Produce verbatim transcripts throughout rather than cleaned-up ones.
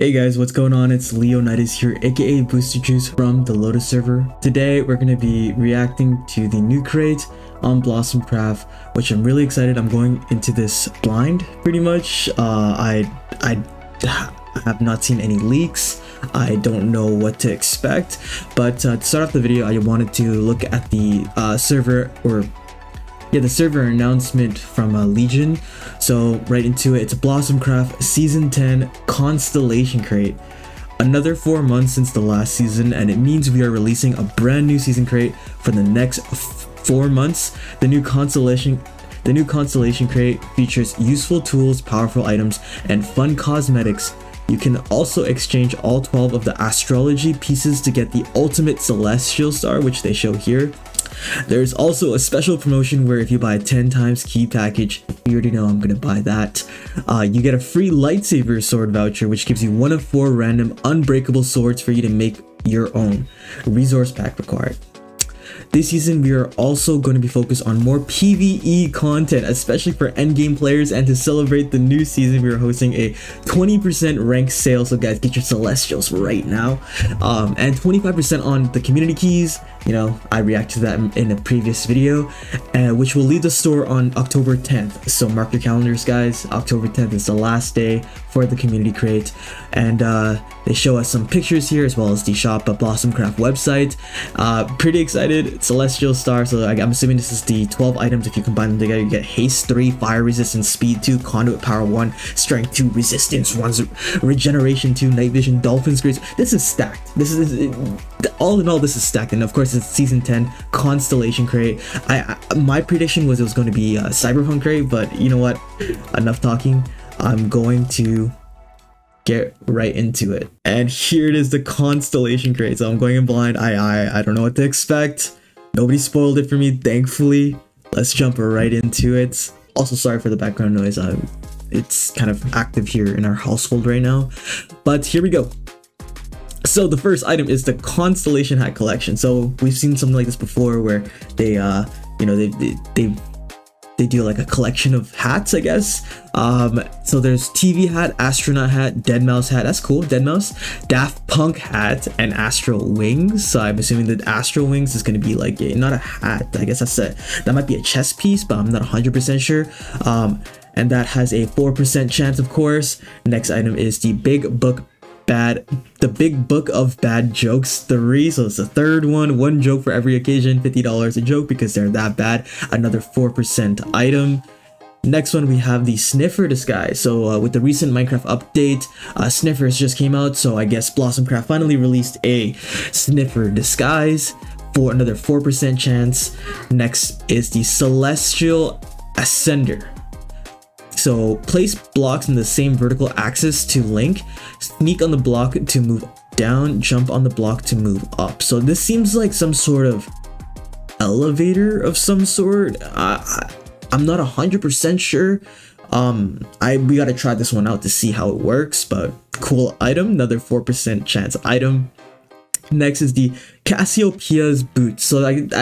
Hey guys, what's going on? It's LeoKnightus here, aka Booster Juice from the Lotus server. Today we're going to be reacting to the new crate on BlossomCraft, which I'm really excited. I'm going into this blind pretty much. Uh, I, I have not seen any leaks. I don't know what to expect, but uh, to start off the video, I wanted to look at the uh, server or Yeah, the server announcement from uh, Legion. So right into it, it's BlossomCraft Season ten Constellation Crate. Another four months since the last season, and it means we are releasing a brand new season crate for the next f four months. The new Constellation the new Constellation Crate features useful tools, powerful items, and fun cosmetics. You can also exchange all twelve of the astrology pieces to get the ultimate celestial star, which they show here. There's also a special promotion where if you buy a ten times key package, you already know I'm gonna buy that, uh, you get a free lightsaber sword voucher, which gives you one of four random unbreakable swords for you to make your own. Resource pack required. This season, we are also going to be focused on more PvE content, especially for endgame players, and to celebrate the new season, we are hosting a twenty percent rank sale, so guys, get your Celestials right now, um, and twenty-five percent on the community keys. You know, I reacted to that in a previous video, uh, which will leave the store on October tenth, so mark your calendars, guys. October tenth is the last day for the community crate, and uh, they show us some pictures here, as well as the shop at BlossomCraft website. Uh, pretty excited. Celestial star, so I'm assuming this is the twelve items. If you combine them together, you get haste three, fire resistance, speed two, conduit power one, strength two, resistance one, regeneration two, night vision, dolphin screams. This is stacked. This is it, all in all, this is stacked. And of course, it's season ten Constellation Crate. I, I my prediction was it was going to be uh, Cyberpunk Crate, but you know what? Enough talking. I'm going to get right into it, and here it is, the Constellation Crate. So I'm going in blind. I I I don't know what to expect. Nobody spoiled it for me, thankfully. Let's jump right into it. Also, sorry for the background noise. Um, it's kind of active here in our household right now. But here we go. So the first item is the Constellation Hat Collection. So we've seen something like this before, where they uh you know they they. they They do like a collection of hats, I guess. Um, so there's T V hat, astronaut hat, Deadmau five hat. That's cool. Deadmau five, Daft Punk hat, and Astro Wings. So I'm assuming that Astro Wings is going to be like a, not a hat. I guess that's it. That might be a chess piece, but I'm not one hundred percent sure. Um, and that has a four percent chance, of course. Next item is the Big Book Bad, the Big Book of Bad Jokes three. So it's the third one. One joke for every occasion. fifty dollars a joke because they're that bad. Another four percent item. Next one, we have the Sniffer disguise. So uh, with the recent Minecraft update, uh, Sniffers just came out. So I guess BlossomCraft finally released a Sniffer disguise for another four percent chance. Next is the Celestial Ascender. So place blocks in the same vertical axis to link, sneak on the block to move down, jump on the block to move up. So this seems like some sort of elevator of some sort. I, I, I'm not one hundred percent sure. Um, I we gotta try this one out to see how it works, but cool item, another four percent chance item. Next is the Cassiopeia's boot. So like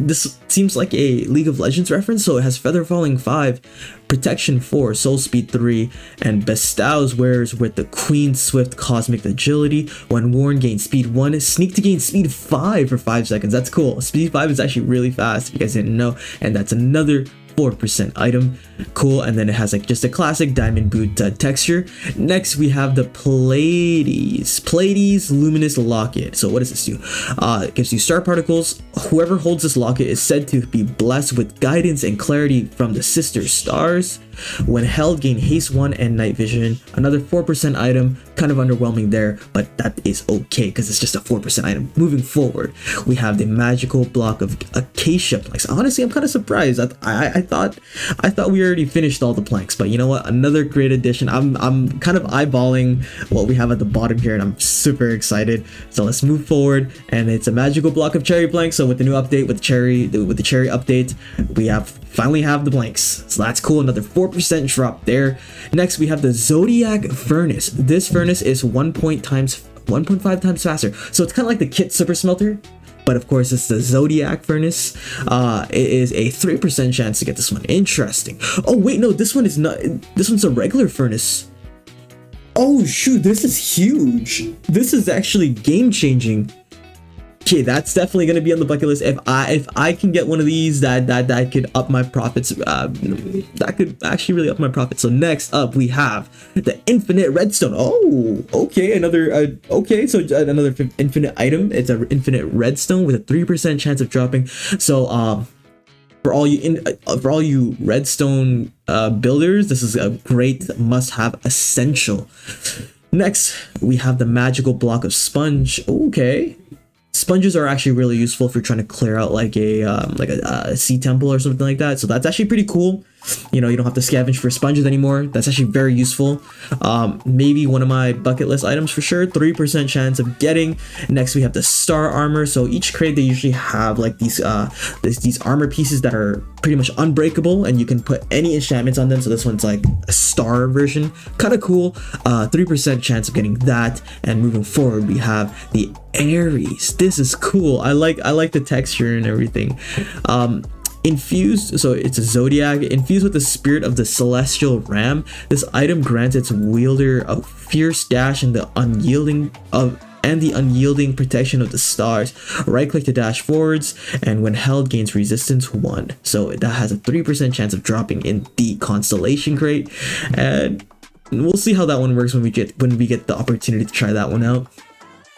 this seems like a League of Legends reference. So it has feather falling five, protection four, soul speed three, and bestows wearers with the queen swift cosmic agility. When worn, gain speed one, sneak to gain speed five for five seconds. That's cool. Speed five is actually really fast if you guys didn't know, and that's another four percent item. Cool. And then it has like just a classic diamond boot uh, texture. Next we have the Pleiades Pleiades luminous locket. So what does this do? Uh, it gives you star particles. Whoever holds this locket is said to be blessed with guidance and clarity from the sister stars. When held, gain haste one and night vision. Another four percent item. Kind of underwhelming there, but that is okay because it's just a four percent item. Moving forward, we have the magical block of acacia planks. Honestly, I'm kind of surprised. I, I, I thought I thought we already finished all the planks, but you know what? Another great addition. I'm, I'm kind of eyeballing what we have at the bottom here, and I'm super excited. So let's move forward, and it's a magical block of cherry planks. So with the new update, with the cherry, with the cherry update, we have finally have the planks. So that's cool. Another four percent drop there. Next, we have the Zodiac Furnace. This furnace is one point five times faster. So it's kind of like the Kit Super Smelter, but of course it's the Zodiac Furnace. Uh, it is a three percent chance to get this one. Interesting. Oh wait, no, this one is not. This one's a regular furnace. Oh shoot, this is huge. This is actually game-changing. Okay, that's definitely going to be on the bucket list. If I if I can get one of these, that that that could up my profits. Uh, that could actually really up my profits. So next up, we have the infinite redstone. Oh, okay, another uh, okay, so another infinite item. It's an infinite redstone with a three percent chance of dropping. So um, for all you in uh, for all you redstone uh, builders, this is a great must-have essential. Next, we have the magical block of sponge. Okay. Sponges are actually really useful if you're trying to clear out like a um, like a, a sea temple or something like that. So that's actually pretty cool. You know, you don't have to scavenge for sponges anymore. That's actually very useful. Um, maybe one of my bucket list items for sure. three percent chance of getting. Next, we have the star armor. So each crate, they usually have like these uh these, these armor pieces that are pretty much unbreakable, and you can put any enchantments on them. So this one's like a star version. Kind of cool. Uh, three percent chance of getting that. And moving forward, we have the Ares. This is cool. I like I like the texture and everything. Um, infused, so it's a zodiac infused with the spirit of the celestial ram. This item grants its wielder a fierce dash and the unyielding of and the unyielding protection of the stars. Right click to dash forwards, and when held gains resistance one. So that has a three percent chance of dropping in the constellation crate, and we'll see how that one works when we get when we get the opportunity to try that one out.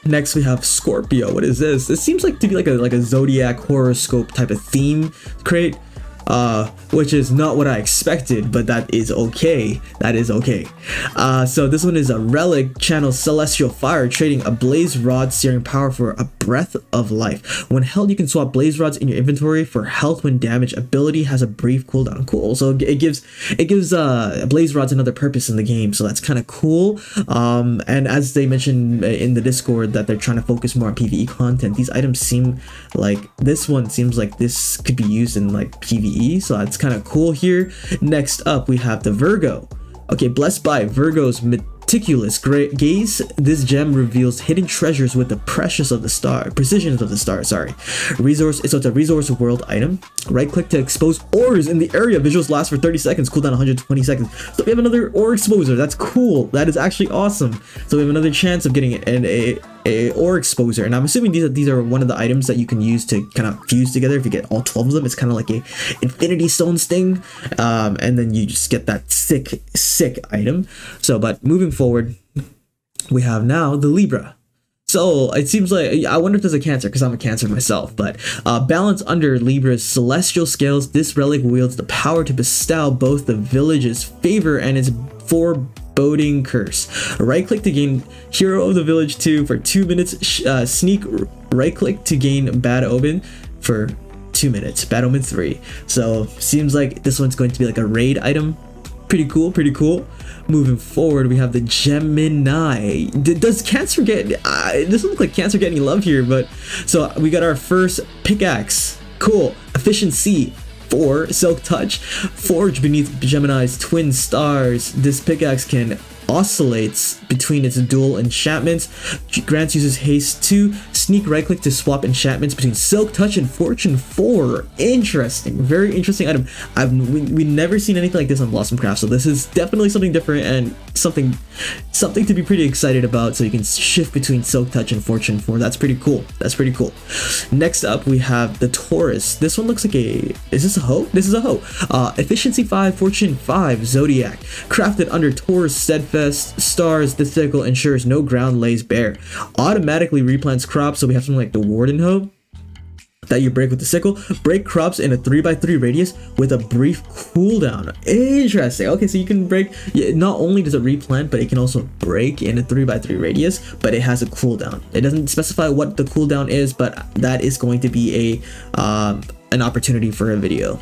Next, we have Scorpio. What is this? This seems like to be like a like a zodiac horoscope type of theme crate, uh, which is not what I expected, but that is okay. That is okay. Uh, so this one is a relic channel celestial fire, trading a blaze rod searing power for a breath of life. When held, you can swap blaze rods in your inventory for health when damaged. Ability has a brief cooldown. Cool. So it gives it gives uh, blaze rods another purpose in the game. So that's kind of cool. Um, and as they mentioned in the Discord that they're trying to focus more on PvE content, these items seem like this one seems like this could be used in like PvE. So that's kind of cool here. Next up, we have the Virgo. Okay, blessed by Virgo's meticulous gaze, this gem reveals hidden treasures with the precious of the star, precisions of the star, sorry. Resource, so it's a resource world item. Right click to expose ores in the area. Visuals last for thirty seconds, cooldown one hundred twenty seconds. So we have another ore exposer. That's cool. That is actually awesome. So we have another chance of getting an a, a ore exposer. And I'm assuming these are, these are one of the items that you can use to kind of fuse together. If you get all twelve of them, it's kind of like a infinity stones thing. Um, and then you just get that sick, sick item. So, but moving forward, we have now the Libra. So it seems like, I wonder if there's a Cancer, because I'm a Cancer myself, but uh, balance under Libra's celestial scales, this relic wields the power to bestow both the village's favor and its foreboding curse. Right click to gain Hero of the Village two for two minutes, uh, sneak right click to gain Bad Omen for two minutes, Bad Omen three. So seems like this one's going to be like a raid item. Pretty cool, pretty cool. Moving forward, we have the Gemini. D does Cancer get... Uh, it doesn't look like Cancer get any love here, but... So, we got our first pickaxe. Cool. Efficiency. four. Silk Touch. Forge beneath Gemini's twin stars. This pickaxe can... oscillates between its dual enchantments. Grants uses haste two. Sneak right click to swap enchantments between Silk Touch and Fortune four. Interesting, very interesting item. I've we, we never seen anything like this on BlossomCraft, so this is definitely something different and something something to be pretty excited about. So you can shift between Silk Touch and Fortune four. That's pretty cool. That's pretty cool. Next up, we have the Taurus. This one looks like a is this a hoe? This is a hoe. Uh, efficiency five, Fortune five, Zodiac. Crafted under Taurus steadfast stars, this cycle ensures no ground lays bare. Automatically replants crops, so we have something like the Warden Hoe that you break with the sickle. Break crops in a three by three radius with a brief cooldown. Interesting. Okay, so you can break, not only does it replant, but it can also break in a three by three radius, but it has a cooldown. It doesn't specify what the cooldown is, but that is going to be a um, an opportunity for a video.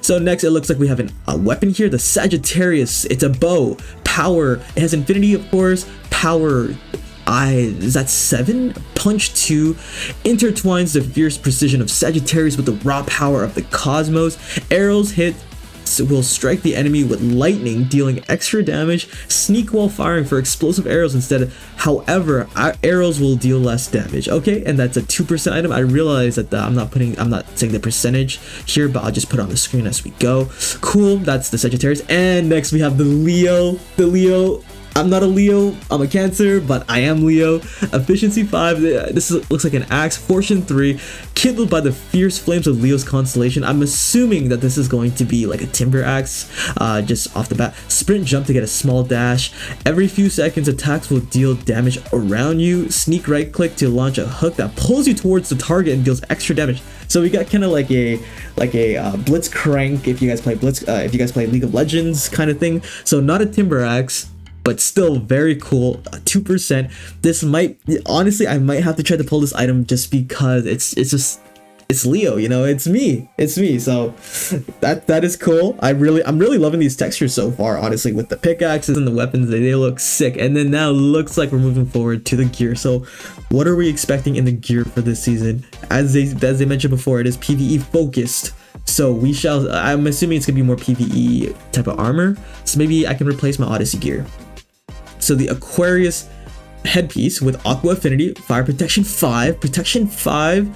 So next, it looks like we have an, a weapon here, the Sagittarius. It's a bow. Power, it has infinity, of course. Power, I is that seven? Punch two intertwines the fierce precision of Sagittarius with the raw power of the cosmos. Arrows hit will strike the enemy with lightning, dealing extra damage. Sneak while firing for explosive arrows instead. However, our arrows will deal less damage. Okay, and that's a two percent item. I realize that the, I'm not putting, I'm not saying the percentage here, but I'll just put it on the screen as we go. Cool, that's the Sagittarius. And next we have the Leo, the Leo I'm not a Leo, I'm a Cancer, but I am Leo. Efficiency five, this is, looks like an axe. Fortune three, kindled by the fierce flames of Leo's constellation. I'm assuming that this is going to be like a timber axe, uh, just off the bat. Sprint jump to get a small dash. Every few seconds, attacks will deal damage around you. Sneak right click to launch a hook that pulls you towards the target and deals extra damage. So we got kind of like a like a uh, Blitzcrank, if you guys play Blitz, uh, if you guys play League of Legends kind of thing. So not a timber axe, but still very cool. Two percent. This might, honestly, I might have to try to pull this item just because it's it's just it's Leo, you know, it's me, it's me. So that that is cool. I really, I'm really loving these textures so far, honestly, with the pickaxes and the weapons. They, they look sick. And then now looks like we're moving forward to the gear. So what are we expecting in the gear for this season? As they as they mentioned before, it is PvE focused. So we shall, I'm assuming it's gonna be more PvE type of armor. So maybe I can replace my Odyssey gear. So the Aquarius headpiece with Aqua Affinity, Fire Protection five, Protection five,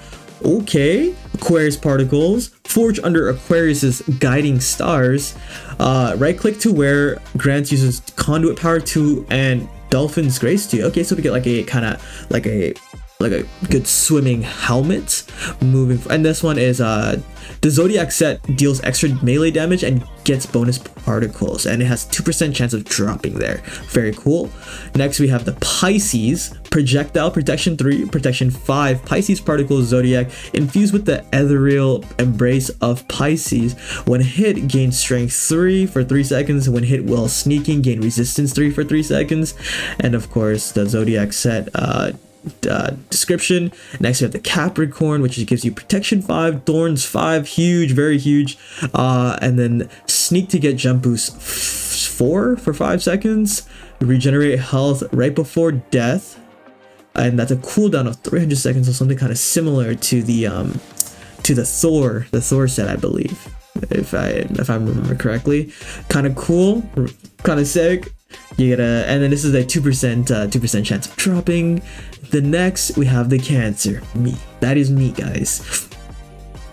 okay. Aquarius Particles, Forge under Aquarius's Guiding Stars, uh, right-click to wear, grants users Conduit Power two and Dolphin's Grace two. Okay, so we get like a kind of, like a, like a good swimming helmet. Moving, and this one is uh the Zodiac set deals extra melee damage and gets bonus particles, and it has two percent chance of dropping there. Very cool. Next we have the Pisces projectile, protection three, protection five, Pisces particles, Zodiac infused with the ethereal embrace of Pisces. When hit, gain strength three for three seconds. When hit while sneaking, gain resistance three for three seconds. And of course the Zodiac set uh Uh, description. Next we have the Capricorn, which gives you protection five, thorns five, huge, very huge, uh, and then sneak to get jump boost four for five seconds, regenerate health right before death, and that's a cooldown of three hundred seconds, or something kind of similar to the um, to the Thor the Thor set, I believe, if I if I remember correctly. Kind of cool, kind of sick. You get a, and then this is a two percent uh, two percent chance of dropping. The next we have the Cancer, me. That is me, guys.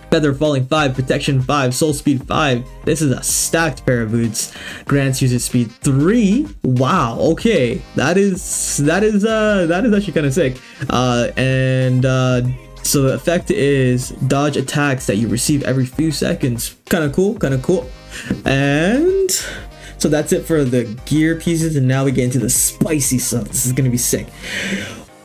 Feather Falling five, Protection five, Soul Speed five. This is a stacked pair of boots. Grants user speed three. Wow. Okay, that is that is uh that is actually kind of sick. Uh, and uh, so the effect is dodge attacks that you receive every few seconds. Kind of cool. Kind of cool. And so that's it for the gear pieces, and now we get into the spicy stuff. This is gonna be sick.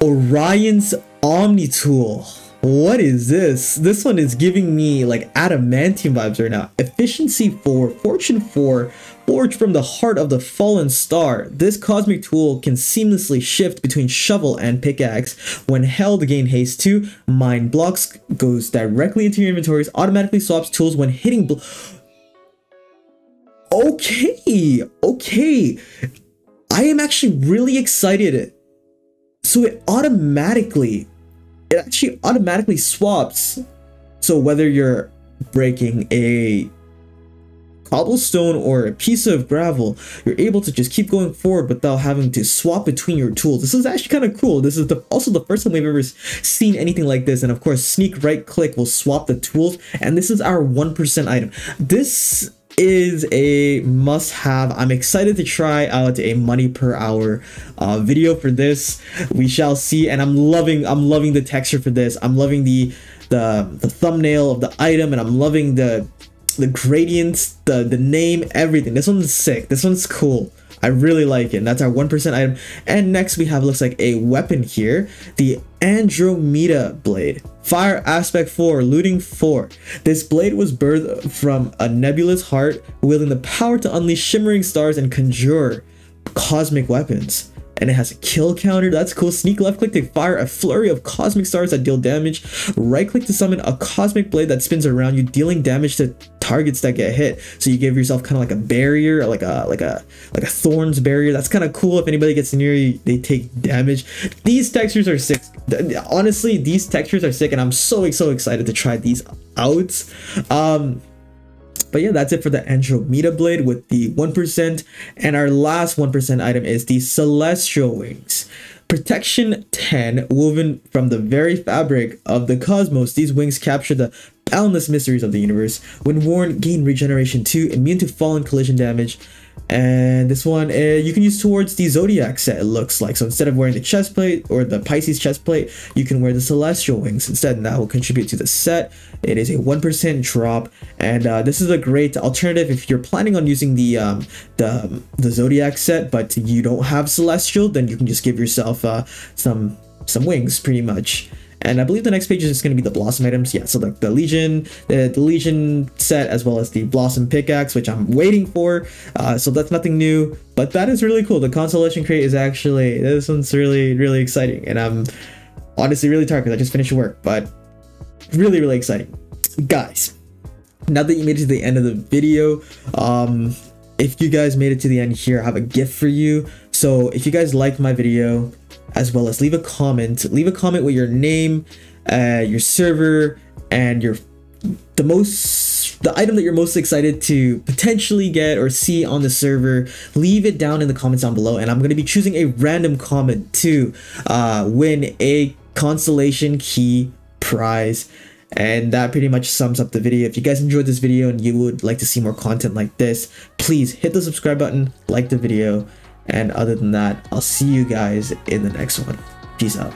Orion's Omni Tool. What is this? This one is giving me like adamantium vibes right now. Efficiency four, Fortune four, forged from the heart of the fallen star. This cosmic tool can seamlessly shift between shovel and pickaxe. When held, gain haste two. Mine blocks, goes directly into your inventories, automatically swaps tools when hitting blo- Okay, okay. I am actually really excited. So it automatically, it actually automatically swaps. So whether you're breaking a cobblestone or a piece of gravel, you're able to just keep going forward without having to swap between your tools. This is actually kind of cool. This is the, also the first time we've ever seen anything like this. And of course, sneak right click will swap the tools. And this is our one percent item. This is a must-have. I'm excited to try out a money per hour uh, video for this. We shall see, and I'm loving I'm loving the texture for this. I'm loving the the, the thumbnail of the item, and I'm loving the the gradients, the the name, everything. This one's sick. This one's cool. I really like it. And that's our one percent item. And next we have, looks like a weapon here, the Andromeda blade. Fire aspect four, looting four. This blade was birthed from a nebulous heart, wielding the power to unleash shimmering stars and conjure cosmic weapons. And it has a kill counter. That's cool. Sneak left click to fire a flurry of cosmic stars that deal damage. Right click to summon a cosmic blade that spins around you, dealing damage to targets that get hit. So you give yourself kind of like a barrier, like a like a like a thorns barrier. That's kind of cool. If anybody gets near you, they take damage. These textures are sick. Honestly, these textures are sick, and I'm so so excited to try these out. Um, But yeah, that's it for the Andromeda blade with the one percent. And our last one percent item is the Celestial Wings. Protection ten, woven from the very fabric of the cosmos. These wings capture the Boundless mysteries of the universe. When worn, gain regeneration two, immune to fall and collision damage. And this one, uh, you can use towards the Zodiac set, it looks like. So instead of wearing the chest plate or the Pisces chest plate, you can wear the Celestial Wings instead, and that will contribute to the set. It is a one percent drop, and uh, this is a great alternative if you're planning on using the, um, the, the Zodiac set, but you don't have Celestial, then you can just give yourself uh, some, some wings, pretty much. And I believe the next page is going to be the Blossom items. Yeah, so the, the Legion, the, the Legion set, as well as the Blossom pickaxe, which I'm waiting for. Uh, so that's nothing new, but that is really cool. The Constellation Crate is actually, this one's really, really exciting. And I'm honestly really tired because I just finished work, but really, really exciting. Guys, now that you made it to the end of the video, um, if you guys made it to the end here, I have a gift for you. So if you guys liked my video, as well as leave a comment, leave a comment with your name, uh, your server, and your the most the item that you're most excited to potentially get or see on the server. Leave it down in the comments down below, and I'm going to be choosing a random comment to uh, win a Constellation Key prize. And that pretty much sums up the video. If you guys enjoyed this video and you would like to see more content like this, please hit the subscribe button, like the video. And other than that, I'll see you guys in the next one. Peace out.